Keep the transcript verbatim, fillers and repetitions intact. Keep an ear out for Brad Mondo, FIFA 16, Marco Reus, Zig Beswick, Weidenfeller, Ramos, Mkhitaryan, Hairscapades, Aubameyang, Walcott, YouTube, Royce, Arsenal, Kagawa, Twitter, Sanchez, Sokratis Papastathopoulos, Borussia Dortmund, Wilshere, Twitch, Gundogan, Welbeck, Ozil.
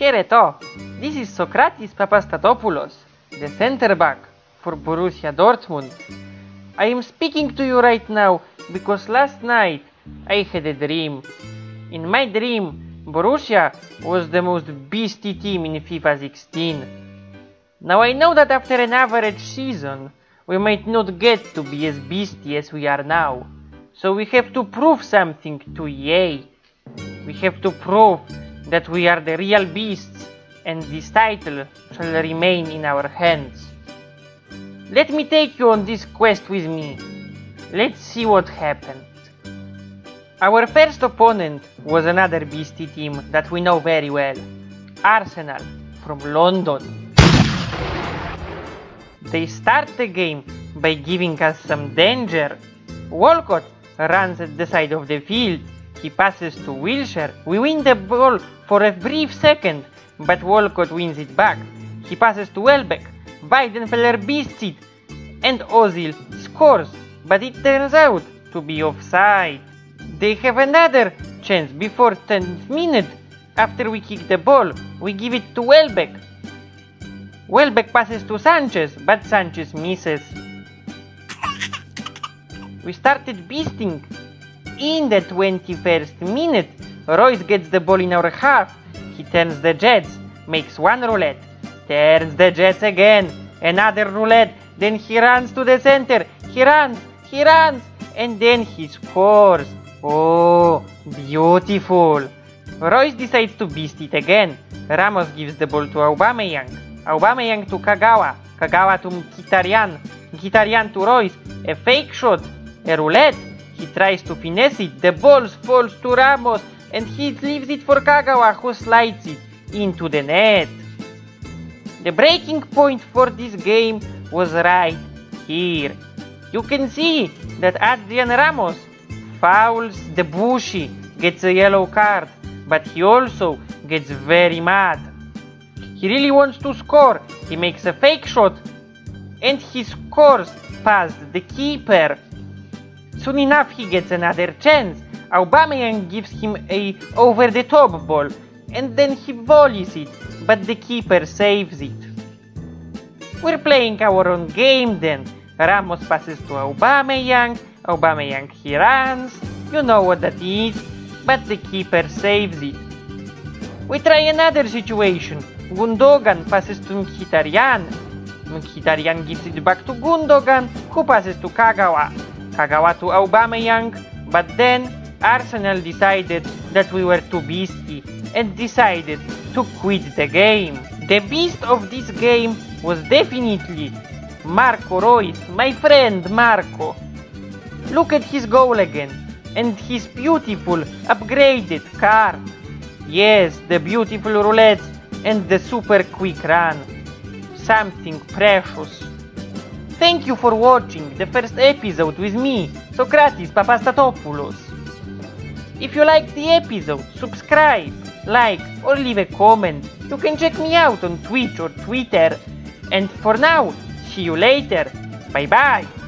Chereto, this is Sokratis Papastathopoulos, the centre-back for Borussia Dortmund. I am speaking to you right now because last night I had a dream. In my dream, Borussia was the most beastly team in FIFA sixteen. Now I know that after an average season, we might not get to be as beastly as we are now. So we have to prove something to E A. We have to prove that we are the real beasts and this title shall remain in our hands. Let me take you on this quest with me. Let's see what happened. Our first opponent was another beastly team that we know very well. Arsenal from London. They start the game by giving us some danger. Walcott runs at the side of the field. He passes to Wilshere. We win the ball for a brief second, but Walcott wins it back. He passes to Welbeck. Weidenfeller beats it, and Ozil scores, but it turns out to be offside. They have another chance before tenth minute. After we kick the ball, we give it to Welbeck. Welbeck passes to Sanchez, but Sanchez misses. We started beasting. In the twenty-first minute, Royce gets the ball in our half. He turns the jets, makes one roulette, turns the jets again, another roulette, then he runs to the center, he runs, he runs, and then he scores. Oh, beautiful. Royce decides to beast it again. Ramos gives the ball to Aubameyang, Aubameyang to Kagawa, Kagawa to Mkhitaryan, Mkhitaryan to Royce, a fake shot, a roulette. He tries to finesse it, the ball falls to Ramos, and he leaves it for Kagawa, who slides it into the net. The breaking point for this game was right here. You can see that Adrian Ramos fouls the bushy, gets a yellow card, but he also gets very mad. He really wants to score, he makes a fake shot, and he scores past the keeper. Soon enough he gets another chance. Aubameyang gives him a over-the-top ball, and then he volleys it, but the keeper saves it. We're playing our own game then. Ramos passes to Aubameyang, Aubameyang he runs, you know what that is, but the keeper saves it. We try another situation. Gundogan passes to Mkhitaryan, Mkhitaryan gives it back to Gundogan, who passes to Kagawa. Kagawa to Aubameyang, but then Arsenal decided that we were too beastly and decided to quit the game. The beast of this game was definitely Marco Reus, my friend Marco. Look at his goal again and his beautiful upgraded car. Yes, the beautiful roulette and the super quick run. Something precious. Thank you for watching the first episode with me, Sokratis Papastathopoulos. If you liked the episode, subscribe, like or leave a comment. You can check me out on Twitch or Twitter. And for now, see you later. Bye bye.